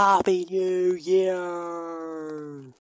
Happy New Year!